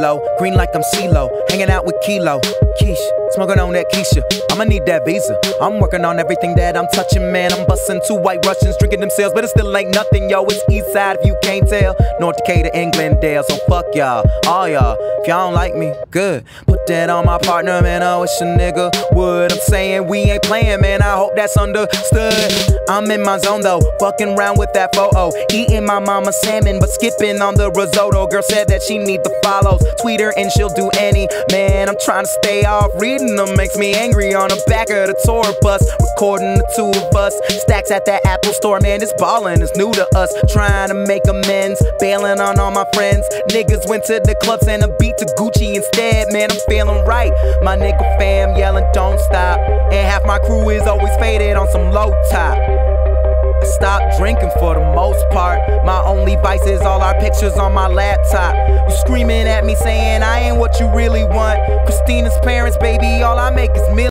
low, green like I'm CeeLo, hanging out with Kilo. Keisha, smoking on that Keisha. I'ma need that visa. I'm working on everything that I'm touching, man. I'm busting two white Russians drinking themselves, but it still ain't nothing, yo. It's Eastside if you can't tell. North Dakota, England, Glendale. So fuck y'all, all y'all. If y'all don't like me, good. Put that on my partner, man. I wish a nigga would. I'm saying we ain't playing, man. I hope that's understood. I'm in my zone though, fucking round with that photo. Eating my mama's salmon, but skipping on the risotto. Girl said that she need the follows. Tweet her and she'll do any. Man, I'm trying to stay off reading them. Makes me angry on the back of the tour bus. Recording the two of us. Stacks at that Apple store, man. This ballin' is new to us. Trying to make amends. Bailing on all my friends. Niggas went to the clubs and a beat to Gucci instead. Man, I'm feeling right. My nigga fam yelling, don't stop. And half my crew is always faded on some low top. I stopped drinking for the most part. My only vice is all our pictures on my laptop. You screaming at me saying I ain't what you really want. Christina's parents, baby, all I make is millions.